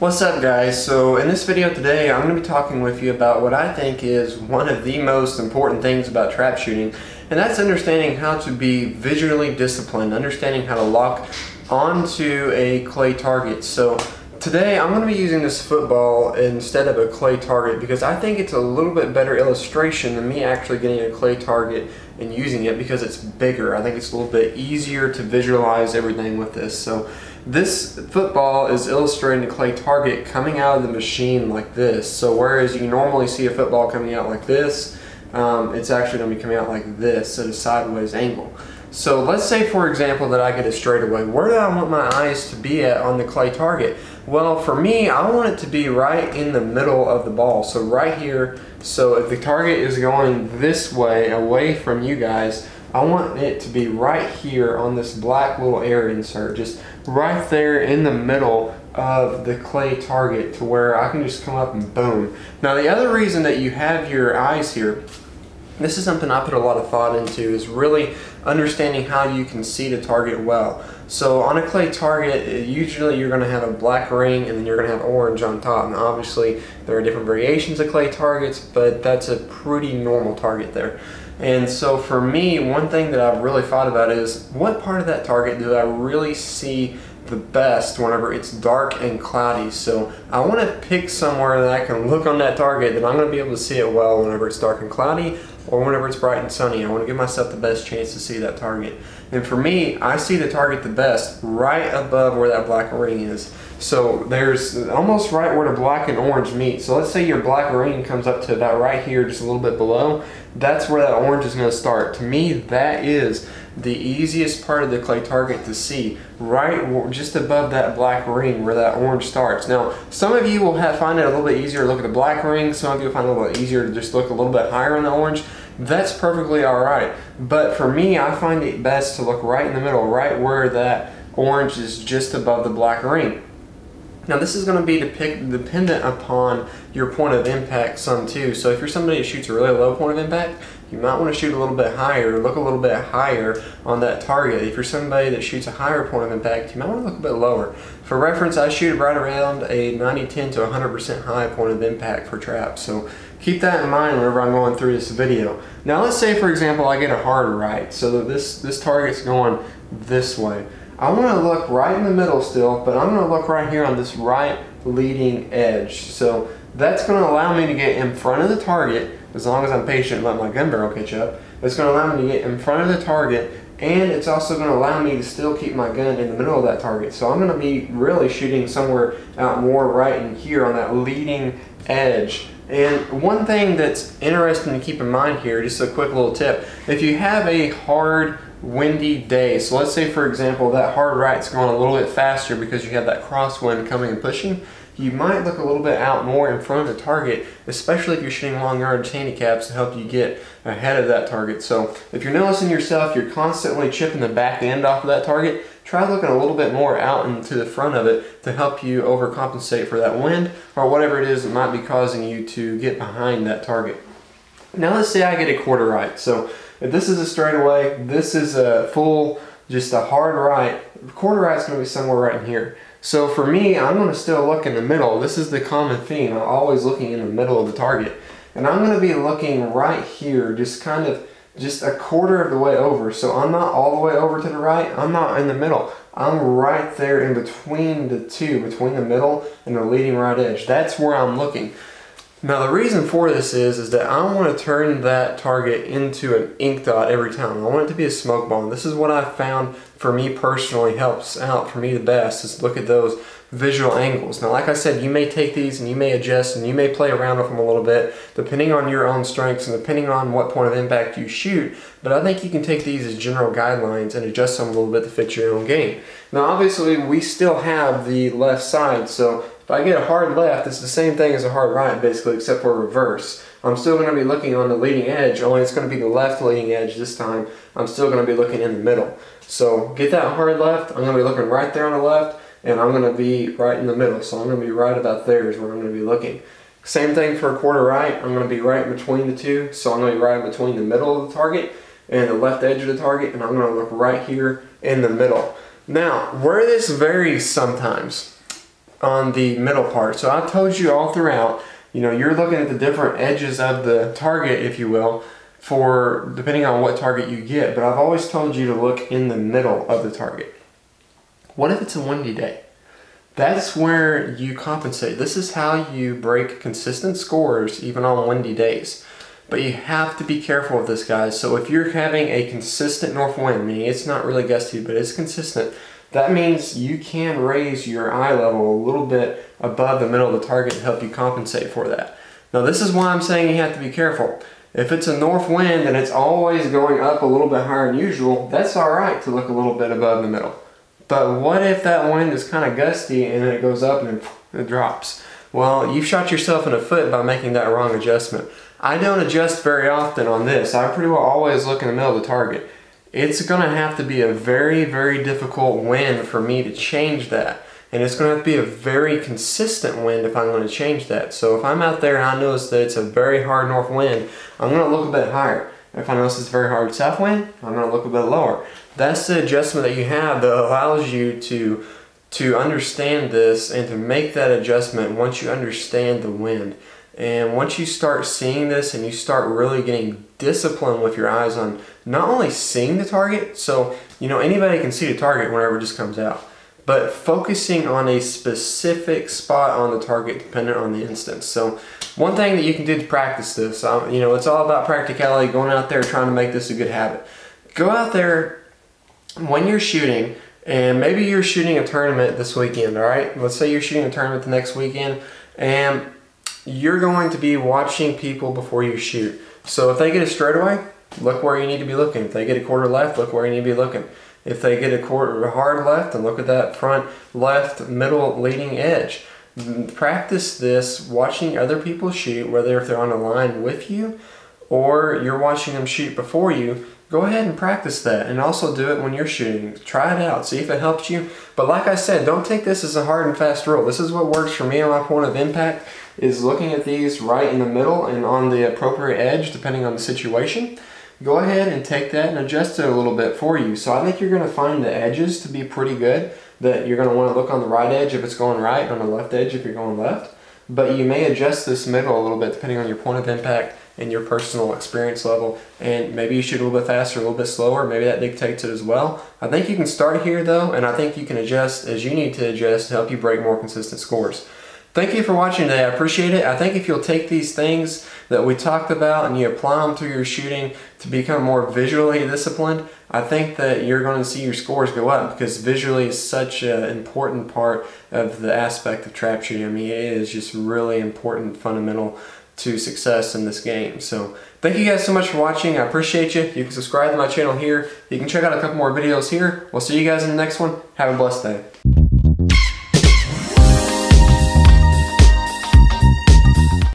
What's up guys? So in this video today I'm going to be talking with you about what I think is one of the most important things about trap shooting, and that's understanding how to be visually disciplined, understanding how to lock onto a clay target. So today I'm going to be using this football instead of a clay target because I think it's a little bit better illustration than me actually getting a clay target and using it, because it's bigger. I think it's a little bit easier to visualize everything with this. So this football is illustrating a clay target coming out of the machine like this. So whereas you normally see a football coming out like this, it's actually going to be coming out like this at a sideways angle. So let's say, for example, that I get a straightaway. Where do I want my eyes to be at on the clay target? Well, for me, I want it to be right in the middle of the ball, so right here. So if the target is going this way, away from you guys, I want it to be right here on this black little air insert, just right there in the middle of the clay target, to where I can just come up and boom. Now the other reason that you have your eyes here, this is something I put a lot of thought into, is really understanding how you can see the target well. So on a clay target, usually you're going to have a black ring and then you're going to have orange on top. And obviously there are different variations of clay targets, but that's a pretty normal target there. And so for me, one thing that I've really thought about is, what part of that target do I really see the best whenever it's dark and cloudy? So I want to pick somewhere that I can look on that target that I'm going to be able to see it well whenever it's dark and cloudy, or whenever it's bright and sunny. I want to give myself the best chance to see that target. And for me, I see the target the best right above where that black ring is. So there's almost right where the black and orange meet. So let's say your black ring comes up to about right here, just a little bit below. That's where that orange is going to start. To me, that is the easiest part of the clay target to see, right just above that black ring where that orange starts. Now, some of you will find it a little bit easier to look at the black ring. Some of you will find it a little bit easier to just look a little bit higher on the orange. That's perfectly all right. But for me, I find it best to look right in the middle, right where that orange is just above the black ring. Now this is going to be dependent upon your point of impact some too. So if you're somebody that shoots a really low point of impact, you might want to shoot a little bit higher, look a little bit higher on that target. If you're somebody that shoots a higher point of impact, you might want to look a bit lower. For reference, I shoot right around a 90/10 to 100% high point of impact for traps. So keep that in mind whenever I'm going through this video. Now let's say, for example, I get a hard right. So this target's going this way. I want to look right in the middle still, but I'm going to look right here on this right leading edge. So that's going to allow me to get in front of the target, as long as I'm patient and let my gun barrel catch up. It's going to allow me to get in front of the target, and it's also going to allow me to still keep my gun in the middle of that target. So I'm going to be really shooting somewhere out more right in here on that leading edge. And one thing that's interesting to keep in mind here, just a quick little tip, if you have a hard windy day, so let's say for example that hard right's going a little bit faster because you have that crosswind coming and pushing, you might look a little bit out more in front of the target, especially if you're shooting long range handicaps, to help you get ahead of that target. So if you're noticing yourself, you're constantly chipping the back end off of that target, try looking a little bit more out into the front of it to help you overcompensate for that wind or whatever it is that might be causing you to get behind that target. Now let's say I get a quarter right. So if this is a straightaway, this is a full, just a hard right. Quarter right's going to be somewhere right in here. So for me, I'm going to still look in the middle. This is the common theme. I'm always looking in the middle of the target. And I'm going to be looking right here, just kind of just a quarter of the way over. So I'm not all the way over to the right. I'm not in the middle. I'm right there in between the two, between the middle and the leading right edge. That's where I'm looking. Now the reason for this is that I want to turn that target into an ink dot every time. I want it to be a smoke bomb. This is what I found for me personally helps out for me the best, is look at those visual angles. Now like I said, you may take these and you may adjust and you may play around with them a little bit depending on your own strengths and depending on what point of impact you shoot, but I think you can take these as general guidelines and adjust them a little bit to fit your own game. Now obviously we still have the left side, so if I get a hard left, it's the same thing as a hard right basically, except for reverse. I'm still going to be looking on the leading edge, only it's going to be the left leading edge this time. I'm still going to be looking in the middle. So get that hard left, I'm going to be looking right there on the left, and I'm going to be right in the middle. So I'm going to be right about there is where I'm going to be looking. Same thing for a quarter right, I'm going to be right in between the two. So I'm going to be right in between the middle of the target and the left edge of the target, and I'm going to look right here in the middle. Now, where this varies sometimes, on the middle part. So I told you all throughout, you know, you're looking at the different edges of the target, if you will, for depending on what target you get, but I've always told you to look in the middle of the target. What if it's a windy day? That's where you compensate. This is how you break consistent scores even on windy days. But you have to be careful of this, guys. So if you're having a consistent north wind, meaning it's not really gusty, but it's consistent, that means you can raise your eye level a little bit above the middle of the target to help you compensate for that. Now this is why I'm saying you have to be careful. If it's a north wind and it's always going up a little bit higher than usual, that's all right to look a little bit above the middle. But what if that wind is kind of gusty and it goes up and it drops? Well, you've shot yourself in the foot by making that wrong adjustment. I don't adjust very often on this. I pretty well always look in the middle of the target. It's going to have to be a very, very difficult wind for me to change that. And it's going to have to be a very consistent wind if I'm going to change that. So if I'm out there and I notice that it's a very hard north wind, I'm going to look a bit higher. If I notice it's a very hard south wind, I'm going to look a bit lower. That's the adjustment that you have that allows you to understand this and to make that adjustment once you understand the wind. And once you start seeing this and you start really getting disciplined with your eyes on not only seeing the target, so you know anybody can see the target whenever it just comes out, but focusing on a specific spot on the target dependent on the instance. So one thing that you can do to practice this, you know, it's all about practicality, going out there trying to make this a good habit. Go out there when you're shooting, and maybe you're shooting a tournament this weekend, all right? Let's say you're shooting a tournament the next weekend, and you're going to be watching people before you shoot. So if they get a straightaway, look where you need to be looking. If they get a quarter left, look where you need to be looking. If they get a quarter hard left, then look at that front left middle leading edge. Practice this watching other people shoot, whether if they're on a line with you or you're watching them shoot before you. Go ahead and practice that, and also do it when you're shooting. Try it out, see if it helps you. But like I said, don't take this as a hard and fast rule. This is what works for me on my point of impact, is looking at these right in the middle and on the appropriate edge depending on the situation. Go ahead and take that and adjust it a little bit for you. So I think you're going to find the edges to be pretty good, that you're going to want to look on the right edge if it's going right, on the left edge if you're going left. But you may adjust this middle a little bit depending on your point of impact and your personal experience level. And maybe you shoot a little bit faster, a little bit slower. Maybe that dictates it as well. I think you can start here though, and I think you can adjust as you need to adjust to help you break more consistent scores. Thank you for watching today. I appreciate it. I think if you'll take these things that we talked about and you apply them to your shooting to become more visually disciplined, I think that you're going to see your scores go up, because visually is such an important part of the aspect of trap shooting. I mean, it is just really important, fundamental to success in this game. So thank you guys so much for watching. I appreciate you. You can subscribe to my channel here. You can check out a couple more videos here. We'll see you guys in the next one. Have a blessed day.